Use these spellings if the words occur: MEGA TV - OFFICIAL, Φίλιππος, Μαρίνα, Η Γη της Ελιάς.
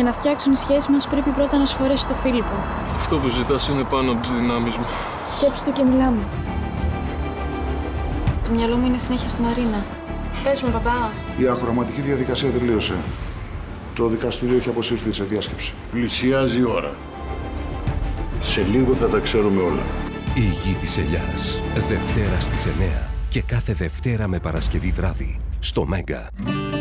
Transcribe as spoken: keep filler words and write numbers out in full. Για να φτιάξουν οι σχέσεις μας, πρέπει πρώτα να σχωρέσει το Φίλιππο. Αυτό που ζητάς είναι πάνω από τις δυνάμεις μου. Σκέψου το και μιλάμε. Το μυαλό μου είναι συνέχεια στη Μαρίνα. Πες μου, παπά. Η ακροματική διαδικασία τελείωσε. Το δικαστήριο έχει αποσύρθει σε διάσκεψη. Πλησιάζει η ώρα. Σε λίγο θα τα ξέρουμε όλα. Η Γη της Ελιάς. Δευτέρα στις εννιά και κάθε Δευτέρα με Παρασκευή βράδυ στο Mega.